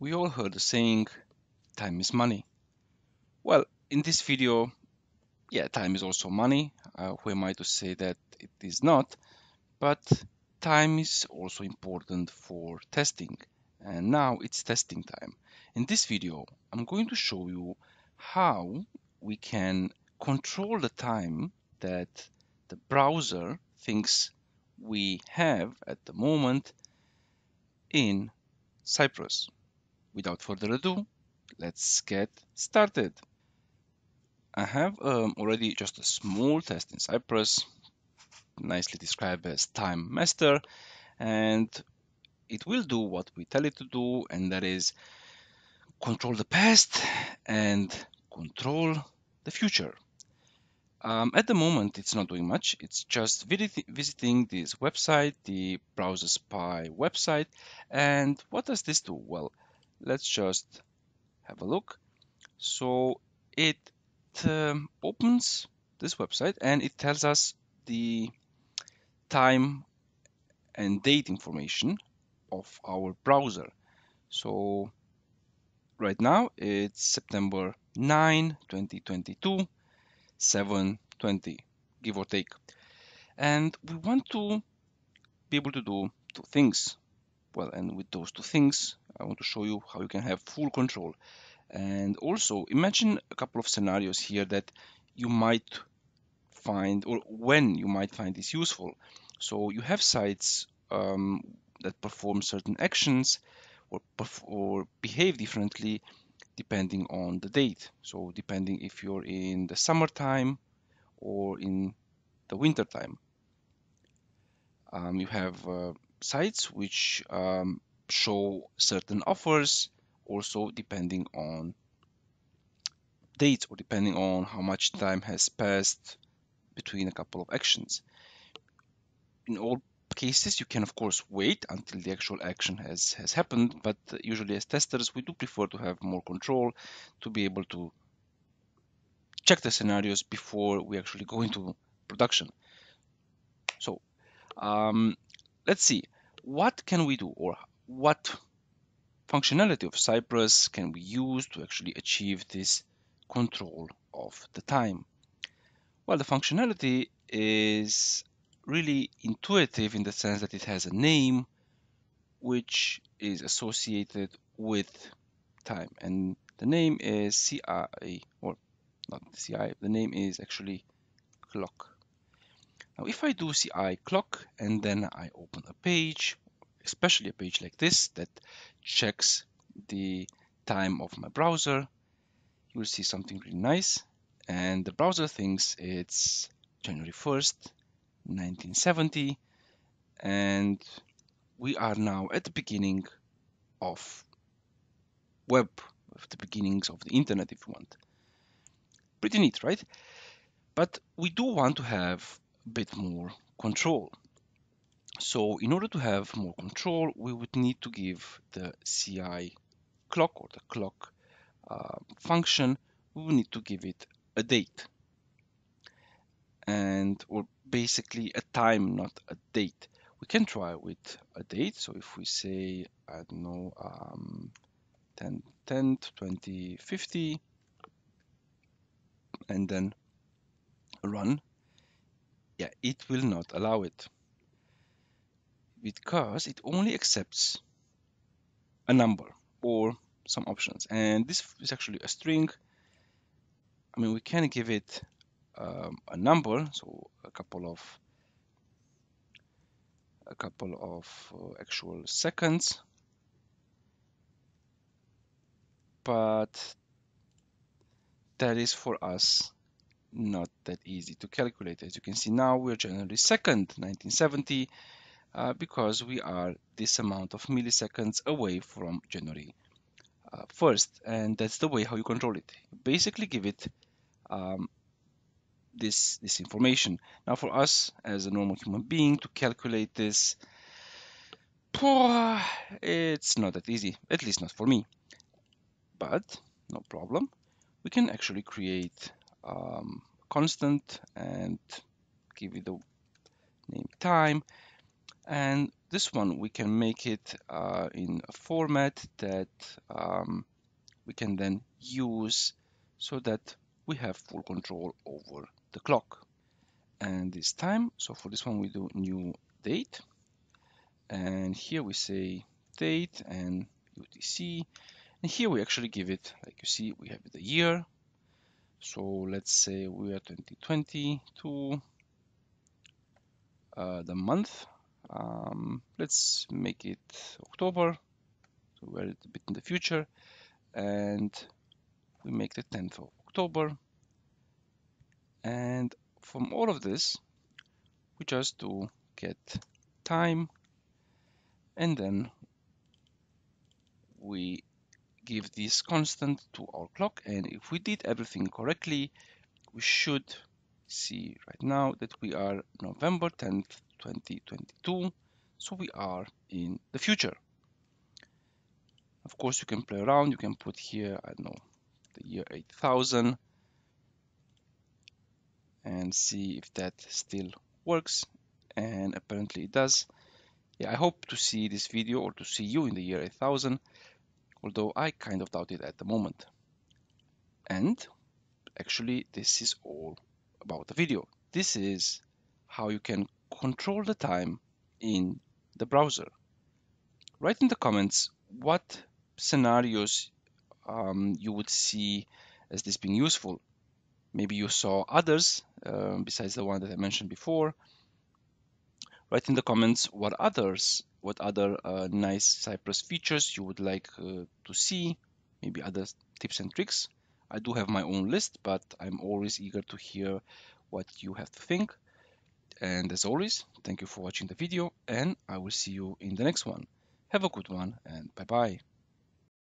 We all heard the saying, time is money. Well, in this video, yeah, time is also money. Who am I to say that it is not? But time is also important for testing. And now it's testing time. In this video, I'm going to show you how we can control the time that the browser thinks we have at the moment in Cypress. Without further ado, let's get started. I have already just a small test in Cypress, nicely described as time master, and it will do what we tell it to do, and that is control the past and control the future. At the moment, it's not doing much. It's just visiting this website, the Browser Spy website. And what does this do? Well, let's just have a look. So it opens this website and it tells us the time and date information of our browser. So right now it's September 9, 2022. 7:20, give or take. And we want to be able to do two things. Well, and with those two things, I want to show you how you can have full control. And also imagine a couple of scenarios here that you might find, or when you might find this useful. So you have sites that perform certain actions or behave differently depending on the date. So depending if you're in the summertime or in the wintertime. You have sites which show certain offers, also depending on dates or depending on how much time has passed between a couple of actions. In all cases, you can of course wait until the actual action has happened, but usually as testers we do prefer to have more control, to be able to check the scenarios before we actually go into production. So let's see, what can we do, or what functionality of Cypress can we use to actually achieve this control of the time? Well, the functionality is really intuitive in the sense that it has a name which is associated with time, and the name is CI, or not CI, the name is actually clock. Now if I do CI clock and then I open a page, especially a page like this that checks the time of my browser, you will see something really nice, and the browser thinks it's January 1st 1970, and we are now at the beginning of web, the beginnings of the internet, if you want. Pretty neat, right? But we do want to have a bit more control. So in order to have more control, we would need to give the CI clock, or the clock function, we will need to give it a date, and or basically a time, not a date. We can try with a date. So if we say, I don't know, 10/10/2050, and then run, yeah, it will not allow it because it only accepts a number or some options, and this is actually a string. I mean, we can give it a number, so a couple of actual seconds, but that is for us not that easy to calculate. As you can see now, we're January 2nd 1970 because we are this amount of milliseconds away from January 1st, and that's the way how you control it. You basically give it this information. Now for us as a normal human being to calculate this, it's not that easy, at least not for me, but no problem. We can actually create a constant and give it the name time, And this one we can make it in a format that we can then use so that we have full control over the clock and this time. So for this one we do new date, and here we say date and UTC, and here we actually give it, like you see, we have the year. So let's say we are 2022, the month, let's make it October, so we're a little bit in the future, and we make the 10th of October. And from all of this we just do get time, and then we give this constant to our clock. And if we did everything correctly, we should see right now that we are November 10th, 2022, so we are in the future. Of course, you can play around, you can put here, I don't know, the year 8000 and see if that still works, and apparently it does. Yeah, I hope to see this video or to see you in the year 8000, although I kind of doubt it at the moment. And actually this is all about the video. This is how you can control the time in the browser. Write in the comments what scenarios you would see as this being useful. Maybe you saw others besides the one that I mentioned before. Write in the comments what other nice Cypress features you would like to see, maybe other tips and tricks. I do have my own list, but I'm always eager to hear what you have to think. And as always, thank you for watching the video, and I will see you in the next one. Have a good one, and bye-bye.